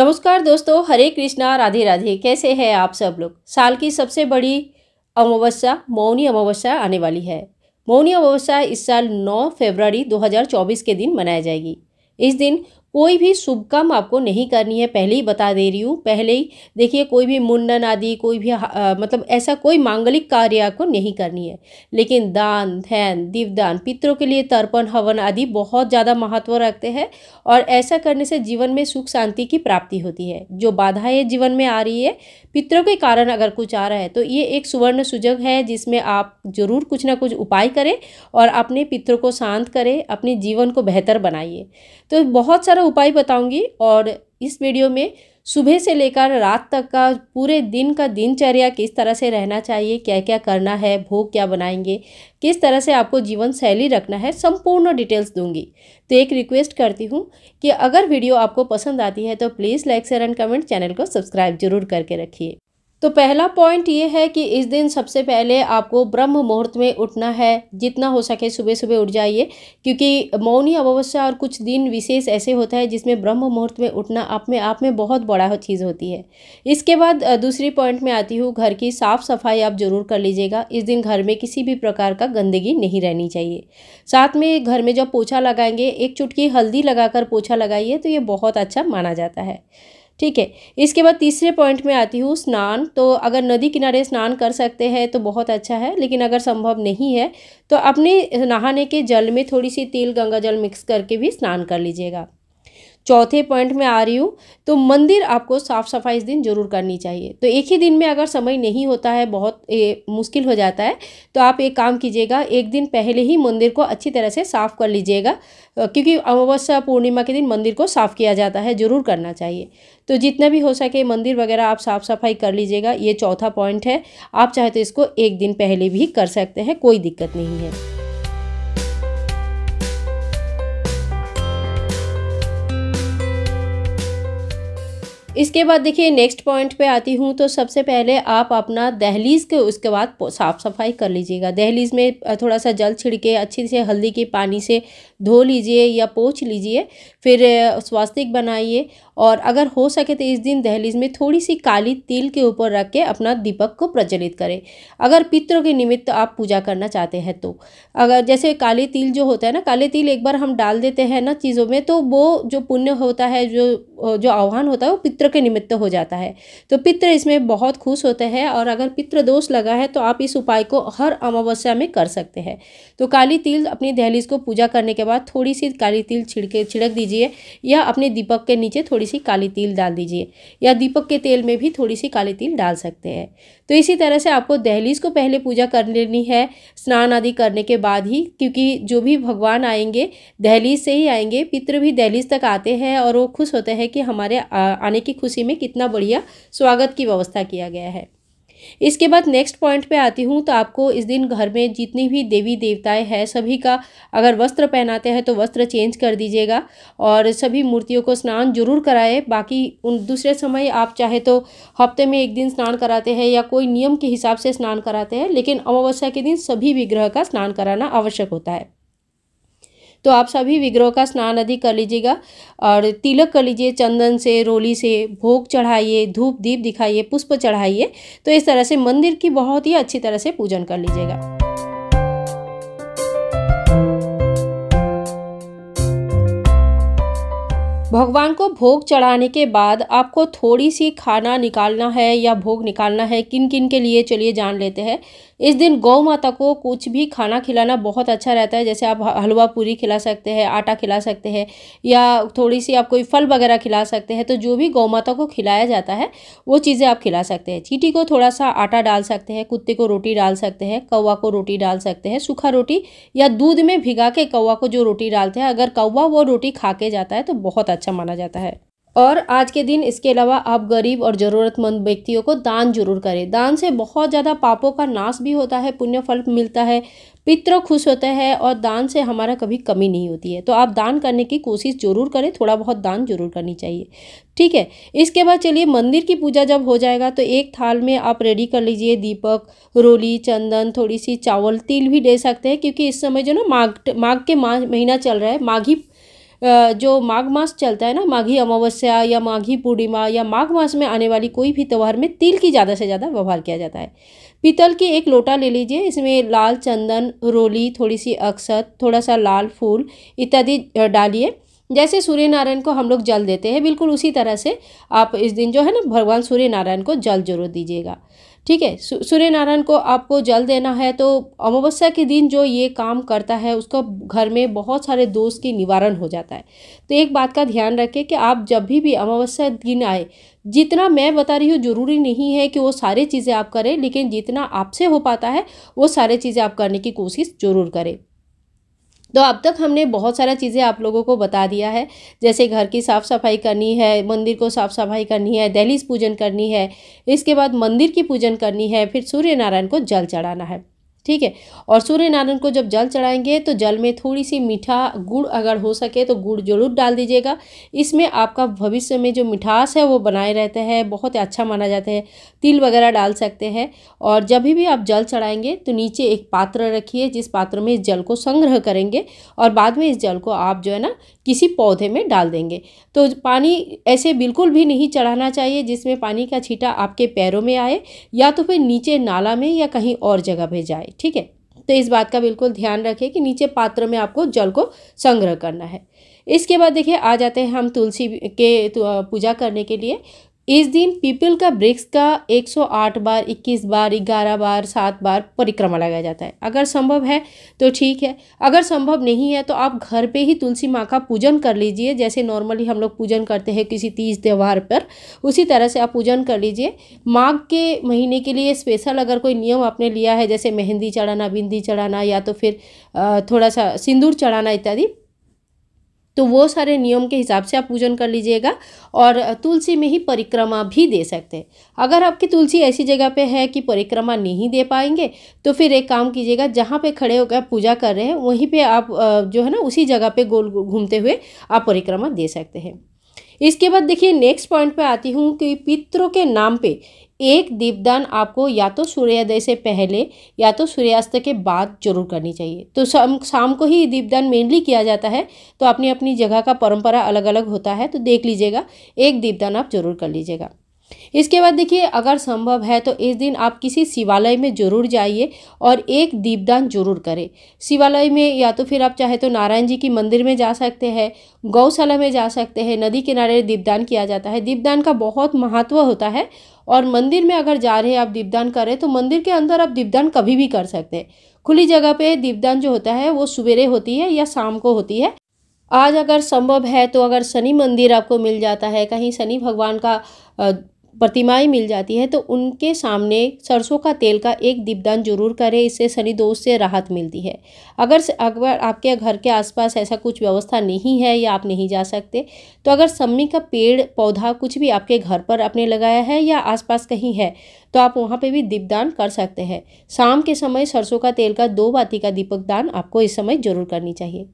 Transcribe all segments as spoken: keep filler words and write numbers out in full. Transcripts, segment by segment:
नमस्कार दोस्तों, हरे कृष्णा, राधे राधे। कैसे हैं आप सब लोग। साल की सबसे बड़ी अमावस्या मौनी अमावस्या आने वाली है। मौनी अमावस्या इस साल नौ फरवरी दो हज़ार चौबीस के दिन मनाई जाएगी। इस दिन कोई भी शुभ काम आपको नहीं करनी है, पहले ही बता दे रही हूँ। पहले ही देखिए, कोई भी मुंडन आदि, कोई भी आ, मतलब ऐसा कोई मांगलिक कार्य आपको नहीं करनी है। लेकिन दान, ध्यान, दीपदान, पितरों के लिए तर्पण, हवन आदि बहुत ज़्यादा महत्व रखते हैं और ऐसा करने से जीवन में सुख शांति की प्राप्ति होती है। जो बाधाएँ जीवन में आ रही है पितरों के कारण अगर कुछ आ रहा है तो ये एक सुवर्ण सुयोग है, जिसमें आप जरूर कुछ ना कुछ उपाय करें और अपने पितरों को शांत करें, अपने जीवन को बेहतर बनाइए। तो बहुत सारा उपाय बताऊंगी और इस वीडियो में सुबह से लेकर रात तक का पूरे दिन का दिनचर्या किस तरह से रहना चाहिए, क्या क्या करना है, भोग क्या बनाएंगे, किस तरह से आपको जीवन शैली रखना है, संपूर्ण डिटेल्स दूंगी। तो एक रिक्वेस्ट करती हूँ कि अगर वीडियो आपको पसंद आती है तो please like, share and comment, channel को सब्सक्राइब जरूर करके रखिए। तो पहला पॉइंट ये है कि इस दिन सबसे पहले आपको ब्रह्म मुहूर्त में उठना है। जितना हो सके सुबह सुबह उठ जाइए, क्योंकि मौनी अमावस्या और कुछ दिन विशेष ऐसे होता है जिसमें ब्रह्म मुहूर्त में उठना आप में आप में बहुत बड़ा हो चीज़ होती है। इसके बाद दूसरी पॉइंट में आती हूँ, घर की साफ़ सफाई आप ज़रूर कर लीजिएगा। इस दिन घर में किसी भी प्रकार का गंदगी नहीं रहनी चाहिए। साथ में घर में जब पोछा लगाएंगे, एक चुटकी हल्दी लगाकर पोछा लगाइए तो ये बहुत अच्छा माना जाता है, ठीक है। इसके बाद तीसरे पॉइंट में आती हूँ, स्नान। तो अगर नदी किनारे स्नान कर सकते हैं तो बहुत अच्छा है, लेकिन अगर संभव नहीं है तो अपने नहाने के जल में थोड़ी सी तिल, गंगा जल मिक्स करके भी स्नान कर लीजिएगा। चौथे पॉइंट में आ रही हूँ, तो मंदिर आपको साफ़ सफाई इस दिन ज़रूर करनी चाहिए। तो एक ही दिन में अगर समय नहीं होता है, बहुत ए, मुश्किल हो जाता है, तो आप एक काम कीजिएगा, एक दिन पहले ही मंदिर को अच्छी तरह से साफ़ कर लीजिएगा, क्योंकि अमावस्या पूर्णिमा के दिन मंदिर को साफ़ किया जाता है, ज़रूर करना चाहिए। तो जितना भी हो सके मंदिर वगैरह आप साफ़ सफाई कर लीजिएगा। ये चौथा पॉइंट है, आप चाहे तो इसको एक दिन पहले भी कर सकते हैं, कोई दिक्कत नहीं है। इसके बाद देखिए नेक्स्ट पॉइंट पे आती हूँ, तो सबसे पहले आप अपना दहलीज़ के उसके बाद साफ़ सफाई कर लीजिएगा। दहलीज़ में थोड़ा सा जल छिड़के अच्छे से हल्दी के पानी से धो लीजिए या पोंछ लीजिए, फिर स्वास्तिक बनाइए। और अगर हो सके तो इस दिन दहलीज़ में थोड़ी सी काली तिल के ऊपर रख के अपना दीपक को प्रज्वलित करें, अगर पितरों के निमित्त आप पूजा करना चाहते हैं तो। अगर जैसे काली तिल जो होता है ना, काले तिल एक बार हम डाल देते हैं ना चीज़ों में, तो वो जो पुण्य होता है, जो जो आह्वान होता है, वो पितरों के निमित्त हो जाता है। तो पितृ इसमें बहुत खुश होते हैं और अगर पितृ दोष लगा है तो आप इस उपाय को हर अमावस्या में कर सकते हैं। तो काली तिल अपनी दहलीज को पूजा करने के बाद थोड़ी सी काली तिल छिड़के छिड़क दीजिए, या अपने दीपक के नीचे थोड़ी सी काली तिल डाल दीजिए, या दीपक के तेल में भी थोड़ी सी काली तिल डाल सकते हैं। तो इसी तरह से आपको दहलीज को पहले पूजा कर लेनी है, स्नान आदि करने के बाद ही, क्योंकि जो भी भगवान आएंगे दहलीज से ही आएंगे। पितृ भी दहलीज तक आते हैं और वो खुश होते हैं कि हमारे आने की खुशी में कितना बढ़िया स्वागत की व्यवस्था किया गया है। इसके बाद नेक्स्ट पॉइंट पे आती हूँ, तो आपको इस दिन घर में जितनी भी देवी देवताएं हैं सभी का अगर वस्त्र पहनाते हैं तो वस्त्र चेंज कर दीजिएगा और सभी मूर्तियों को स्नान जरूर कराएं। बाकी उन दूसरे समय आप चाहे तो हफ्ते में एक दिन स्नान कराते हैं या कोई नियम के हिसाब से स्नान कराते हैं, लेकिन अमावस्या के दिन सभी विग्रह का स्नान कराना आवश्यक होता है। तो आप सभी विग्रहों का स्नान आदि कर लीजिएगा और तिलक कर लीजिए, चंदन से, रोली से भोग चढ़ाइए, धूप दीप दिखाइए, पुष्प चढ़ाइए। तो इस तरह से मंदिर की बहुत ही अच्छी तरह से पूजन कर लीजिएगा। भगवान को भोग चढ़ाने के बाद आपको थोड़ी सी खाना निकालना है या भोग निकालना है, किन किन के लिए चलिए जान लेते हैं। इस दिन गौ माता को कुछ भी खाना खिलाना बहुत अच्छा रहता है। जैसे आप हलवा पूरी खिला सकते हैं, आटा खिला सकते हैं, या थोड़ी सी आप कोई फल वगैरह खिला सकते हैं। तो जो भी गौ माता को खिलाया जाता है वो चीज़ें आप खिला सकते हैं। चींटी को थोड़ा सा आटा डाल सकते हैं, कुत्ते को रोटी डाल सकते हैं, कौवा को रोटी डाल सकते हैं, सूखा रोटी या दूध में भिगा के कौवा को जो रोटी डालते हैं, अगर कौवा वो रोटी खा के जाता है तो बहुत अच्छा माना जाता है। और आज के दिन इसके अलावा आप गरीब और ज़रूरतमंद व्यक्तियों को दान जरूर करें। दान से बहुत ज़्यादा पापों का नाश भी होता है, पुण्य फल मिलता है, पितृ खुश होते हैं और दान से हमारा कभी कमी नहीं होती है। तो आप दान करने की कोशिश जरूर करें, थोड़ा बहुत दान जरूर करनी चाहिए, ठीक है। इसके बाद चलिए मंदिर की पूजा जब हो जाएगा तो एक थाल में आप रेडी कर लीजिए दीपक, रोली, चंदन, थोड़ी सी चावल, तिल भी दे सकते हैं, क्योंकि इस समय जो ना माघ माघ के महीना चल रहा है, माघी जो माघ मास चलता है ना, माघी अमावस्या या माघी पूर्णिमा या माघ मास में आने वाली कोई भी त्यौहार में तिल की ज़्यादा से ज़्यादा व्यवहार किया जाता है। पीतल की एक लोटा ले लीजिए, इसमें लाल चंदन, रोली, थोड़ी सी अक्षत, थोड़ा सा लाल फूल इत्यादि डालिए। जैसे सूर्य नारायण को हम लोग जल देते हैं, बिल्कुल उसी तरह से आप इस दिन जो है ना भगवान सूर्य नारायण को जल जरूर दीजिएगा। ठीक है, सूर्य नारायण को आपको जल देना है तो अमावस्या के दिन जो ये काम करता है उसका घर में बहुत सारे दोष की निवारण हो जाता है। तो एक बात का ध्यान रखें कि आप जब भी भी अमावस्या दिन आए, जितना मैं बता रही हूँ जरूरी नहीं है कि वो सारे चीज़ें आप करें, लेकिन जितना आपसे हो पाता है वो सारे चीज़ें आप करने की कोशिश जरूर करें। तो अब तक हमने बहुत सारा चीज़ें आप लोगों को बता दिया है, जैसे घर की साफ़ सफाई करनी है, मंदिर को साफ़ सफाई करनी है, दहलीज पूजन करनी है, इसके बाद मंदिर की पूजन करनी है, फिर सूर्य नारायण को जल चढ़ाना है। ठीक है, और सूर्य नारायण को जब जल चढ़ाएंगे तो जल में थोड़ी सी मीठा गुड़, अगर हो सके तो गुड़ जरूर डाल दीजिएगा। इसमें आपका भविष्य में जो मिठास है वो बनाए रहते हैं, बहुत अच्छा माना जाता है। तिल वगैरह डाल सकते हैं। और जब भी आप जल चढ़ाएंगे तो नीचे एक पात्र रखिए जिस पात्र में इस जल को संग्रह करेंगे और बाद में इस जल को आप जो है ना किसी पौधे में डाल देंगे। तो पानी ऐसे बिल्कुल भी नहीं चढ़ाना चाहिए जिसमें पानी का छींटा आपके पैरों में आए या तो फिर नीचे नाला में या कहीं और जगह पे जाए। ठीक है, तो इस बात का बिल्कुल ध्यान रखें कि नीचे पात्र में आपको जल को संग्रह करना है। इसके बाद देखिए आ जाते हैं हम तुलसी के पूजा करने के लिए। इस दिन पीपल का वृक्ष का एक सौ आठ बार, इक्कीस बार, ग्यारह बार, सात बार परिक्रमा लगाया जाता है। अगर संभव है तो ठीक है, अगर संभव नहीं है तो आप घर पे ही तुलसी माँ का पूजन कर लीजिए। जैसे नॉर्मली हम लोग पूजन करते हैं किसी तीज त्यौहार पर, उसी तरह से आप पूजन कर लीजिए। माघ के महीने के लिए स्पेशल अगर कोई नियम आपने लिया है, जैसे मेहंदी चढ़ाना, बिंदी चढ़ाना या तो फिर थोड़ा सा सिंदूर चढ़ाना इत्यादि, तो वो सारे नियम के हिसाब से आप पूजन कर लीजिएगा। और तुलसी में ही परिक्रमा भी दे सकते हैं। अगर आपकी तुलसी ऐसी जगह पे है कि परिक्रमा नहीं दे पाएंगे तो फिर एक काम कीजिएगा, जहाँ पे खड़े होकर आप पूजा कर रहे हैं वहीं पे आप जो है ना उसी जगह पे गोल घूमते हुए आप परिक्रमा दे सकते हैं। इसके बाद देखिए नेक्स्ट पॉइंट पर आती हूँ कि पितरों के नाम पर एक दीपदान आपको या तो सूर्योदय से पहले या तो सूर्यास्त के बाद जरूर करनी चाहिए। तो शाम को ही दीपदान मेनली किया जाता है, तो अपनी अपनी जगह का परंपरा अलग अलग होता है, तो देख लीजिएगा, एक दीपदान आप जरूर कर लीजिएगा। इसके बाद देखिए अगर संभव है तो इस दिन आप किसी शिवालय में जरूर जाइए और एक दीपदान जरूर करें। शिवालय में या तो फिर आप चाहे तो नारायण जी की मंदिर में जा सकते हैं, गौशाला में जा सकते हैं, नदी किनारे दीपदान किया जाता है। दीपदान का बहुत महत्व होता है। और मंदिर में अगर जा रहे हैं आप दीपदान करें तो मंदिर के अंदर आप दीपदान कभी भी कर सकते हैं। खुली जगह पे दीपदान जो होता है वो सवेरे होती है या शाम को होती है। आज अगर संभव है तो अगर शनि मंदिर आपको मिल जाता है, कहीं शनि भगवान का प्रतिमाएं मिल जाती है, तो उनके सामने सरसों का तेल का एक दीपदान जरूर करें। इससे शनि दोष से राहत मिलती है। अगर अगर आपके घर के आसपास ऐसा कुछ व्यवस्था नहीं है या आप नहीं जा सकते तो अगर शमी का पेड़ पौधा कुछ भी आपके घर पर आपने लगाया है या आसपास कहीं है तो आप वहाँ पे भी दीपदान कर सकते हैं। शाम के समय सरसों का तेल का दो बाती का दीपक दान आपको इस समय जरूर करनी चाहिए।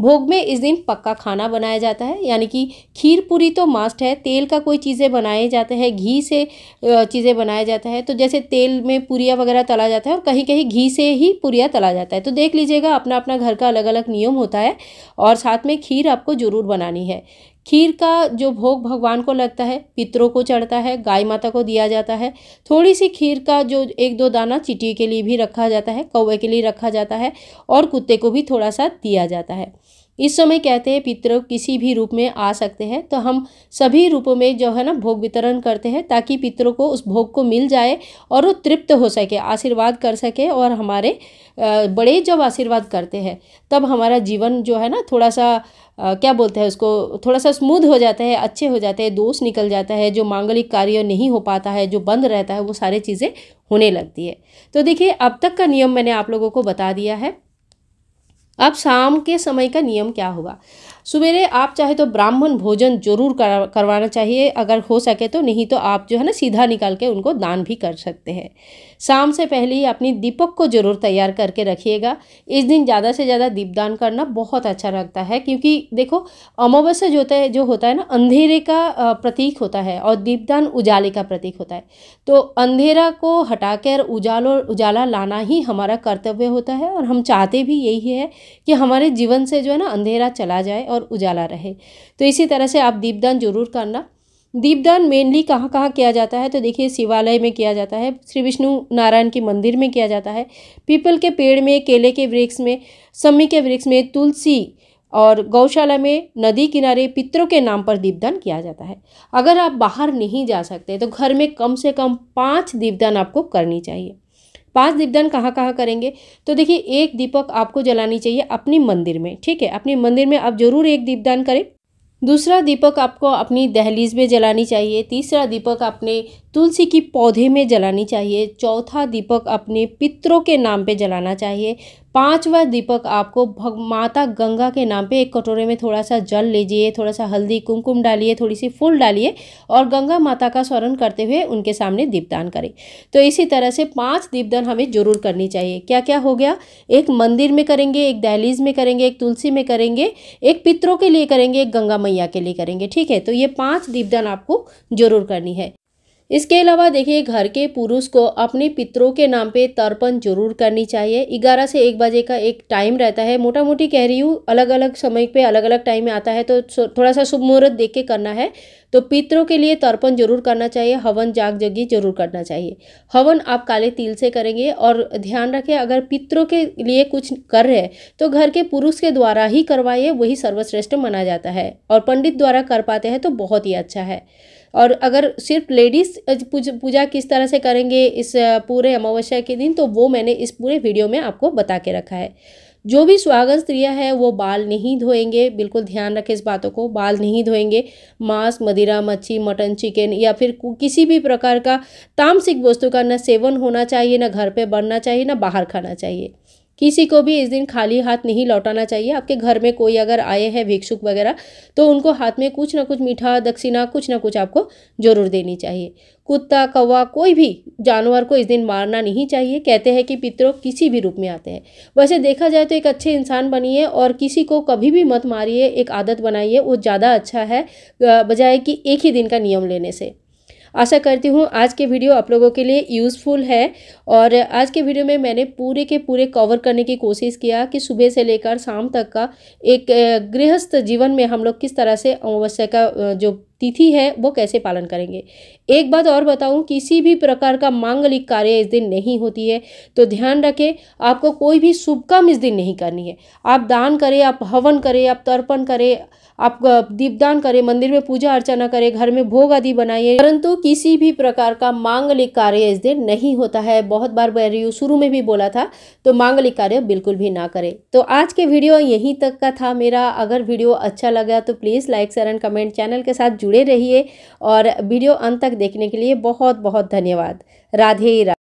भोग में इस दिन पक्का खाना बनाया जाता है, यानी कि खीर पूरी तो मास्ट है। तेल का कोई चीज़ें बनाए जाते हैं, घी से चीज़ें बनाया जाता है। तो जैसे तेल में पूरिया वगैरह तला जाता है और कहीं कहीं घी से ही पूरिया तला जाता है। तो देख लीजिएगा, अपना अपना घर का अलग अलग नियम होता है। और साथ में खीर आपको ज़रूर बनानी है। खीर का जो भोग भगवान को लगता है, पितरों को चढ़ता है, गाय माता को दिया जाता है। थोड़ी सी खीर का जो एक दो दाना चींटी के लिए भी रखा जाता है, कौवे के लिए रखा जाता है और कुत्ते को भी थोड़ा सा दिया जाता है। इस समय कहते हैं पितरों किसी भी रूप में आ सकते हैं, तो हम सभी रूपों में जो है ना भोग वितरण करते हैं ताकि पितरों को उस भोग को मिल जाए और वो तृप्त हो सके, आशीर्वाद कर सके। और हमारे बड़े जब आशीर्वाद करते हैं तब हमारा जीवन जो है ना थोड़ा सा क्या बोलते हैं उसको, थोड़ा सा स्मूथ हो जाता है, अच्छे हो जाते हैं, दोष निकल जाता है, जो मांगलिक कार्य नहीं हो पाता है, जो बंद रहता है, वो सारी चीज़ें होने लगती है। तो देखिए अब तक का नियम मैंने आप लोगों को बता दिया है। अब शाम के समय का नियम क्या होगा। सवेरे आप चाहे तो ब्राह्मण भोजन जरूर करवाना चाहिए अगर हो सके तो, नहीं तो आप जो है ना सीधा निकाल के उनको दान भी कर सकते हैं। शाम से पहले ही अपनी दीपक को जरूर तैयार करके रखिएगा। इस दिन ज़्यादा से ज़्यादा दीपदान करना बहुत अच्छा लगता है, क्योंकि देखो अमावस्या जो होता है जो होता है ना अंधेरे का प्रतीक होता है और दीपदान उजाले का प्रतीक होता है। तो अंधेरा को हटाकर उजालो उजाला लाना ही हमारा कर्तव्य होता है और हम चाहते भी यही है कि हमारे जीवन से जो है ना अंधेरा चला जाए और और उजाला रहे। तो इसी तरह से आप दीपदान जरूर करना। दीपदान मेनली कहाँ कहाँ किया जाता है, तो देखिए शिवालय में किया जाता है, श्री विष्णु नारायण के मंदिर में किया जाता है, पीपल के पेड़ में, केले के वृक्ष में, शमी के वृक्ष में, तुलसी और गौशाला में, नदी किनारे, पितरों के नाम पर दीपदान किया जाता है। अगर आप बाहर नहीं जा सकते तो घर में कम से कम पाँच दीपदान आपको करनी चाहिए। पाँच दीपदान कहाँ कहाँ करेंगे, तो देखिए एक दीपक आपको जलानी चाहिए अपने मंदिर में, ठीक है, अपने मंदिर में आप जरूर एक दीपदान करें। दूसरा दीपक आपको अपनी दहलीज में जलानी चाहिए। तीसरा दीपक अपने तुलसी की पौधे में जलानी चाहिए। चौथा दीपक अपने पितरों के नाम पे जलाना चाहिए। पांचवा दीपक आपको भग माता गंगा के नाम पे, एक कटोरे में थोड़ा सा जल लीजिए, थोड़ा सा हल्दी कुमकुम डालिए, थोड़ी सी फूल डालिए और गंगा माता का स्मरण करते हुए उनके सामने दीपदान करें। तो इसी तरह से पांच दीपदान हमें जरूर करनी चाहिए। क्या क्या हो गया, एक मंदिर में करेंगे, एक दहलीज में करेंगे, एक तुलसी में करेंगे, एक पितरों के लिए करेंगे, एक गंगा मैया के लिए करेंगे, ठीक है। तो ये पाँच दीपदान आपको जरूर करनी है। इसके अलावा देखिए घर के पुरुष को अपने पितरों के नाम पे तर्पण जरूर करनी चाहिए। ग्यारह से एक बजे का एक टाइम रहता है, मोटा मोटी कह रही हूँ, अलग अलग समय पे अलग अलग टाइम में आता है, तो थोड़ा सा शुभ मुहूर्त देख के करना है। तो पितरों के लिए तर्पण जरूर करना चाहिए, हवन जाग जगी जरूर करना चाहिए। हवन आप काले तिल से करेंगे और ध्यान रखें अगर पितरों के लिए कुछ कर रहे हैं तो घर के पुरुष के द्वारा ही करवाइए, वही सर्वश्रेष्ठ माना जाता है और पंडित द्वारा कर पाते हैं तो बहुत ही अच्छा है। और अगर सिर्फ लेडीज पूजा किस तरह से करेंगे इस पूरे अमावस्या के दिन, तो वो मैंने इस पूरे वीडियो में आपको बता के रखा है। जो भी सुहागन स्त्रियाँ हैं वो बाल नहीं धोएंगे, बिल्कुल ध्यान रखें इस बातों को, बाल नहीं धोएंगे। मांस, मदिरा, मच्छी, मटन, चिकन या फिर किसी भी प्रकार का तामसिक वस्तु का न सेवन होना चाहिए, ना घर पे बनना चाहिए, ना बाहर खाना चाहिए। किसी को भी इस दिन खाली हाथ नहीं लौटाना चाहिए। आपके घर में कोई अगर आए हैं भिक्षुक वगैरह तो उनको हाथ में कुछ ना कुछ मीठा, दक्षिणा, कुछ ना कुछ आपको जरूर देनी चाहिए। कुत्ता, कौवा, कोई भी जानवर को इस दिन मारना नहीं चाहिए। कहते हैं कि पितरों किसी भी रूप में आते हैं। वैसे देखा जाए तो एक अच्छे इंसान बनिए और किसी को कभी भी मत मारिए, एक आदत बनाइए, वो ज़्यादा अच्छा है बजाय कि एक ही दिन का नियम लेने से। आशा करती हूँ आज के वीडियो आप लोगों के लिए यूज़फुल है। और आज के वीडियो में मैंने पूरे के पूरे कवर करने की कोशिश किया कि सुबह से लेकर शाम तक का एक गृहस्थ जीवन में हम लोग किस तरह से अमावस्या का जो तिथि है वो कैसे पालन करेंगे। एक बात और बताऊं, किसी भी प्रकार का मांगलिक कार्य इस दिन नहीं होती है, तो ध्यान रखें आपको कोई भी शुभ काम इस दिन नहीं करनी है। आप दान करें, आप हवन करें, आप तर्पण करें, आप दीपदान करें, मंदिर में पूजा अर्चना करें, घर में भोग आदि बनाइए, परंतु किसी भी प्रकार का मांगलिक कार्य इस दिन नहीं होता है। बहुत बार कह रही हूँ, शुरू में भी बोला था, तो मांगलिक कार्य बिल्कुल भी ना करें। तो आज के वीडियो यहीं तक का था मेरा। अगर वीडियो अच्छा लगा तो please like, share and comment, channel के साथ जुड़े रहिए और वीडियो अंत तक देखने के लिए बहुत बहुत धन्यवाद। राधे राधे।